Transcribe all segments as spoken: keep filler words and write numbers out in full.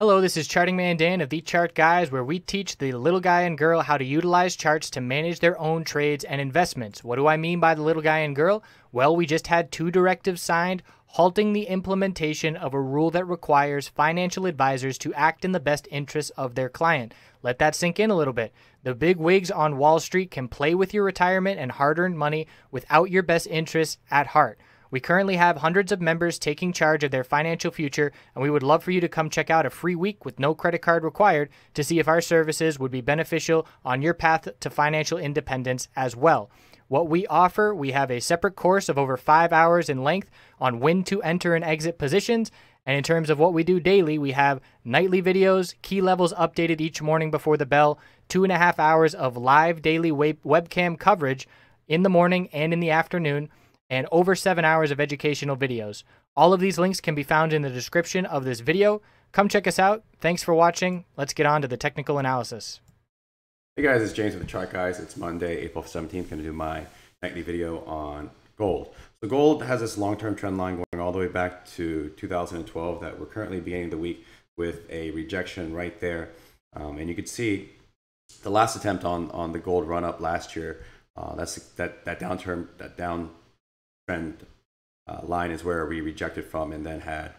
Hello, this is Charting Man Dan of the Chart Guys, where we teach the little guy and girl how to utilize charts to manage their own trades and investments. What do I mean by the little guy and girl? Well, we just had two directives signed, halting the implementation of a rule that requires financial advisors to act in the best interests of their client. Let that sink in a little bit. The big wigs on Wall Street can play with your retirement and hard-earned money without your best interests at heart. We currently have hundreds of members taking charge of their financial future, and we would love for you to come check out a free week with no credit card required to see if our services would be beneficial on your path to financial independence as well. What we offer, we have a separate course of over five hours in length on when to enter and exit positions. And in terms of what we do daily, we have nightly videos, key levels updated each morning before the bell, two and a half hours of live daily web webcam coverage in the morning and in the afternoon, and over seven hours of educational videos. All of these links can be found in the description of this video. Come check us out. Thanks for watching. Let's get on to the technical analysis. Hey guys, it's James with the Chart Guys. It's Monday, April seventeenth. Gonna do my nightly video on gold. So gold has this long-term trend line going all the way back to two thousand twelve that we're currently beginning the week with a rejection right there. Um, and you can see the last attempt on, on the gold run up last year, uh, that's that, that downturn, that down, trend uh, line is where we rejected from and then had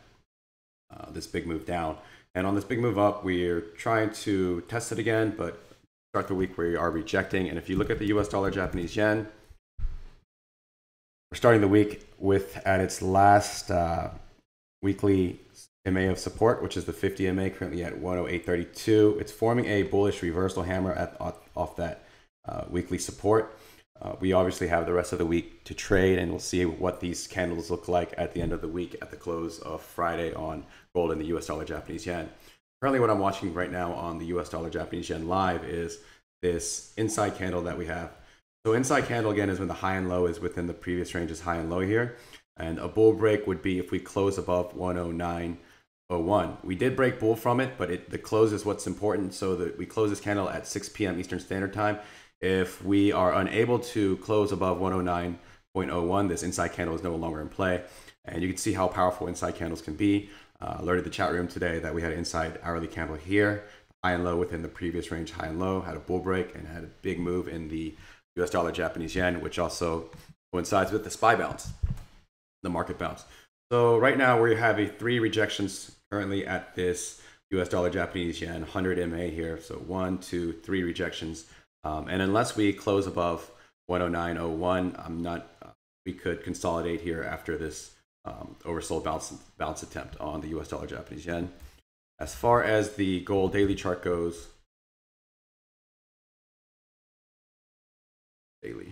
uh, this big move down. And on this big move up, we're trying to test it again, but start the week we are rejecting. And if you look at the U S dollar, Japanese yen, we're starting the week with at its last uh, weekly M A of support, which is the fifty M A, currently at one oh eight thirty-two. It's forming a bullish reversal hammer at off that uh, weekly support. Uh, we obviously have the rest of the week to trade, and we'll see what these candles look like at the end of the week at the close of Friday on gold and the U S dollar Japanese yen. Currently what I'm watching right now on the U S dollar Japanese yen live is this inside candle that we have. So inside candle again is when the high and low is within the previous ranges, high and low here. And a bull break would be if we close above one oh nine oh one. We did break bull from it, but it, the close is what's important. So that we close this candle at six P M Eastern Standard Time. If we are unable to close above one oh nine point oh one, this inside candle is no longer in play. And you can see how powerful inside candles can be. Uh, alerted the chat room today that we had an inside hourly candle here, high and low within the previous range, high and low, had a bull break and had a big move in the U S dollar Japanese yen, which also coincides with the S P Y bounce, the market bounce. So right now we have a three rejections currently at this U S dollar Japanese yen one hundred M A here. So one, two, three rejections. Um, and unless we close above one oh nine oh one, I'm not. Uh, we could consolidate here after this um, oversold bounce bounce attempt on the U S dollar Japanese yen. As far as the gold daily chart goes, daily.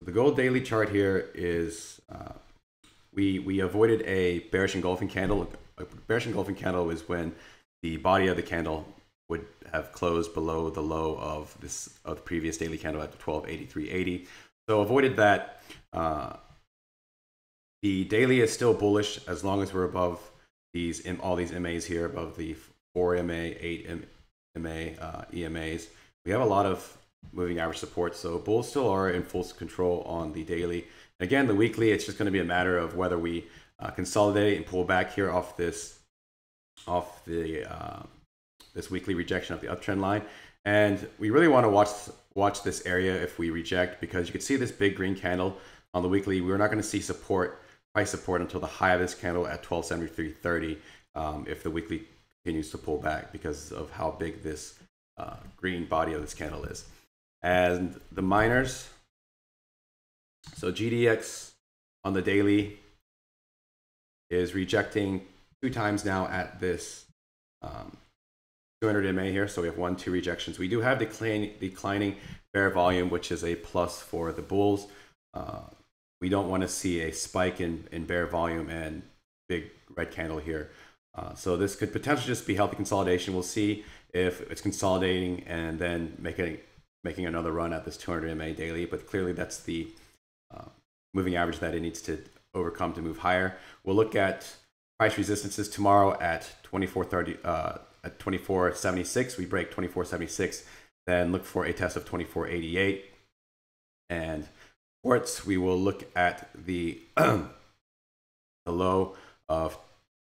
The gold daily chart here is uh, we we avoided a bearish engulfing candle. A bearish engulfing candle is when the body of the candle would have closed below the low of this of the previous daily candle at twelve eighty-three eighty. So avoided that. Uh, the daily is still bullish as long as we're above these all these M As here, above the four M A, eight M A, uh, E M As. We have a lot of moving average support, so bulls still are in full control on the daily. And again, the weekly, it's just going to be a matter of whether we uh, consolidate and pull back here off this off the. Uh, this weekly rejection of the uptrend line. And we really want to watch watch this area if we reject, because you can see this big green candle on the weekly. We're not going to see support, price support, until the high of this candle at twelve seventy-three thirty um, if the weekly continues to pull back because of how big this uh, green body of this candle is. And the miners, so G D X on the daily is rejecting two times now at this um, two hundred M A here, so we have one, two rejections. We do have declining, declining bear volume, which is a plus for the bulls. Uh, we don't want to see a spike in, in bear volume and big red candle here. Uh, so this could potentially just be healthy consolidation. We'll see if it's consolidating and then making, making another run at this two hundred M A daily, but clearly that's the uh, moving average that it needs to overcome to move higher. We'll look at price resistances tomorrow at twenty-four thirty, uh, at twenty-four seventy-six. We break twenty-four seventy-six, then look for a test of twenty-four eighty-eight. And ports, we will look at the, the low of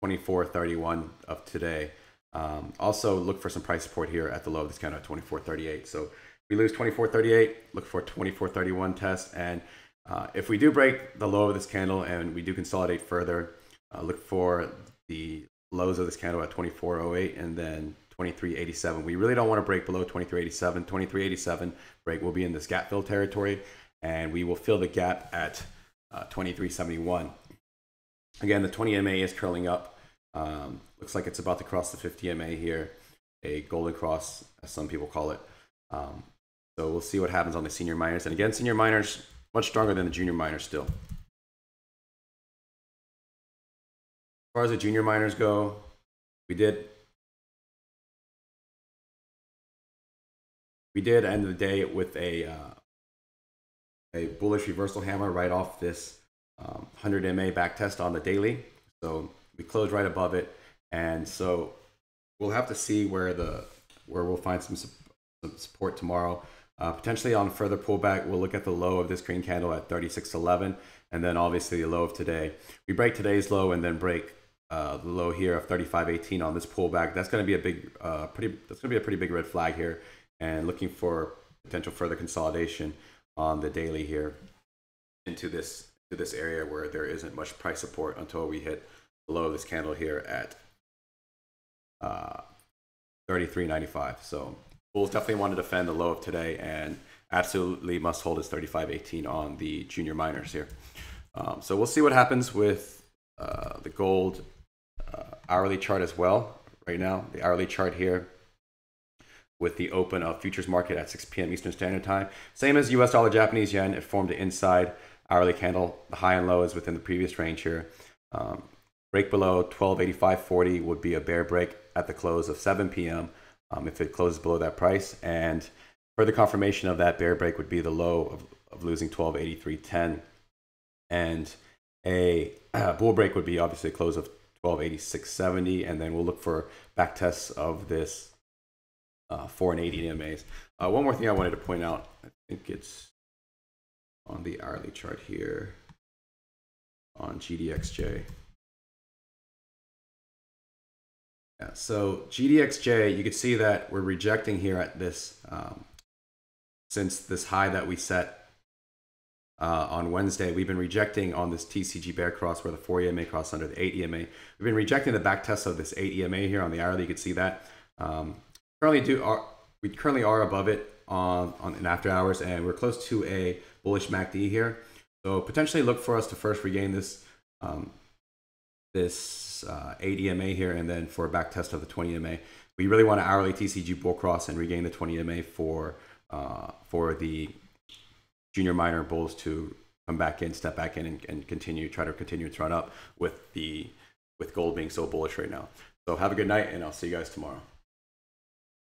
twenty-four thirty-one of today. Um, also look for some price support here at the low of this candle at twenty-four thirty-eight. So if we lose twenty-four thirty-eight, look for twenty-four thirty-one test. And uh, if we do break the low of this candle and we do consolidate further, uh, look for the lows of this candle at twenty-four oh eight and then twenty-three eighty-seven. We really don't want to break below twenty-three eighty-seven. twenty-three eighty-seven break will be in this gap fill territory, and we will fill the gap at uh, twenty-three seventy-one. Again, the twenty M A is curling up. Um, looks like it's about to cross the fifty M A here, a golden cross, as some people call it. Um, so we'll see what happens on the senior minors. And again, senior minors much stronger than the junior minors still. As far as the junior minors go, we did we did end the day with a uh, a bullish reversal hammer right off this um, one hundred M A back test on the daily. So we closed right above it, and so we'll have to see where the where we'll find some, some support tomorrow. Uh, potentially on further pullback, we'll look at the low of this green candle at thirty-six eleven, and then obviously the low of today. We break today's low and then break uh, the low here of thirty-five eighteen on this pullback. That's going to be a big, uh, pretty. That's going to be a pretty big red flag here, and looking for potential further consolidation on the daily here into this to this area where there isn't much price support until we hit below this candle here at uh, thirty-three ninety-five. So we'll definitely want to defend the low of today, and absolutely must hold is thirty-five eighteen on the junior minors here. Um, so we'll see what happens with uh, the gold uh, hourly chart as well. Right now, the hourly chart here with the open of futures market at six P M Eastern Standard Time. Same as U S dollar Japanese yen, it formed an inside hourly candle. The high and low is within the previous range here. Um, Break below twelve eighty-five forty would be a bear break at the close of seven P M Um, if it closes below that price, and further confirmation of that bear break would be the low of, of losing twelve eighty-three ten, and a uh, bull break would be obviously a close of twelve eighty-six seventy, and then we'll look for back tests of this uh, four and eighty M As. Uh, one more thing I wanted to point out, I think it's on the hourly chart here on G D X J. So G D X J, you can see that we're rejecting here at this, um, since this high that we set uh, on Wednesday, we've been rejecting on this T C G bear cross where the four E M A cross under the eight E M A. We've been rejecting the back test of this eight E M A here on the hourly. You can see that. Um, currently do are, we currently are above it on, on in after hours, and we're close to a bullish M A C D here. So potentially look for us to first regain this um, this uh, eight E M A here, and then for a back test of the twenty M A. We really want an hourly T C G bull cross and regain the twenty M A for uh, for the junior minor bulls to come back in, step back in, and, and continue try to continue to run up with the with gold being so bullish right now. So have a good night, and I'll see you guys tomorrow.